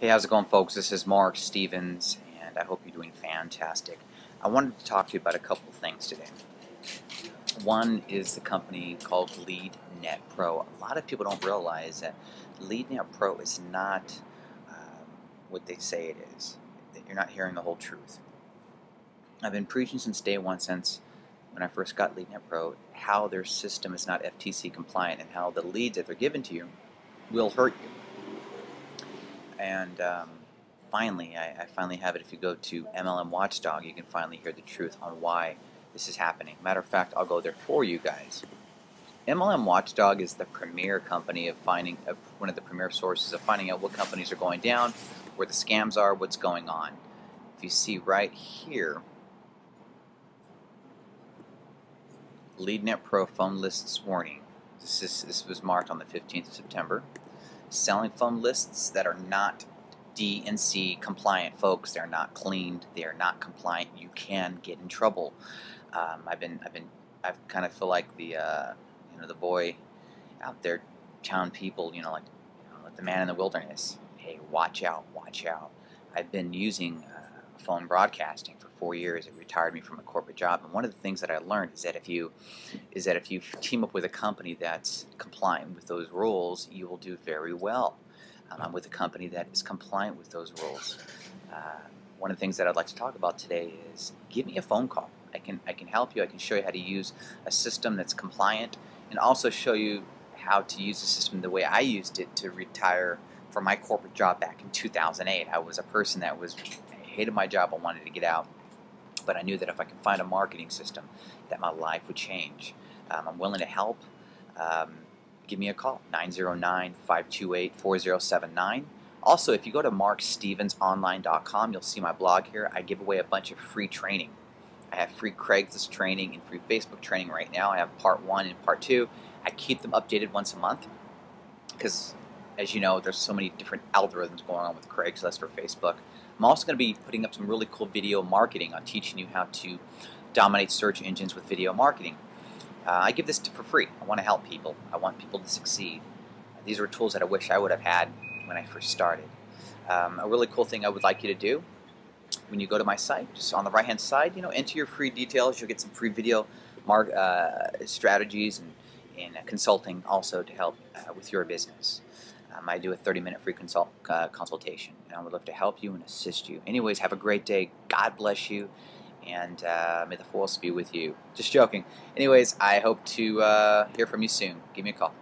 Hey, how's it going, folks? This is Mark Stephens, and I hope you're doing fantastic. I wanted to talk to you about a couple of things today. One is the company called LeadNet Pro. A lot of people don't realize that LeadNet Pro is not what they say it is. You're not hearing the whole truth. I've been preaching since day one, since when I first got LeadNet Pro, how their system is not FTC compliant and how the leads that they're given to you will hurt you. And finally, I finally have it. If you go to MLM Watchdog, you can finally hear the truth on why this is happening. Matter of fact, I'll go there for you guys. MLM Watchdog is the premier company of finding, one of the premier sources of finding out what companies are going down, where the scams are, what's going on. If you see right here, LeadNet Pro phone lists warning. This was marked on the 15th of September. Selling phone lists that are not DNC compliant, folks. They're not cleaned. They are not compliant. You can get in trouble. I kind of feel like the, the boy out there, town people, like the man in the wilderness. Hey, watch out, watch out. I've been using phone broadcasting for 4 years. It retired me from a corporate job, and one of the things that I learned is that if you team up with a company that's compliant with those rules, you will do very well. I'm with a company that is compliant with those rules. One of the things that I'd like to talk about today is give me a phone call. I can help you. I can show you how to use a system that's compliant, and also show you how to use the system the way I used it to retire from my corporate job back in 2008. I was a person that was hated my job, I wanted to get out, but I knew that if I could find a marketing system, that my life would change. I'm willing to help. Give me a call, 909-528-4079. Also, if you go to markstephensonline.com, you'll see my blog here. I give away a bunch of free training. I have free Craigslist training and free Facebook training right now. I have part 1 and part 2. I keep them updated once a month because, as you know, there's so many different algorithms going on with Craigslist or Facebook. I'm also going to be putting up some really cool video marketing on teaching you how to dominate search engines with video marketing. I give this for free. I want to help people. I want people to succeed. These were tools that I wish I would have had when I first started. A really cool thing I would like you to do when you go to my site, just on the right-hand side, enter your free details. You'll get some free video strategies and consulting also to help with your business. I do a 30-minute free consultation, and I would love to help you and assist you. Anyways, have a great day. God bless you, and may the force be with you. Just joking. Anyways, I hope to hear from you soon. Give me a call.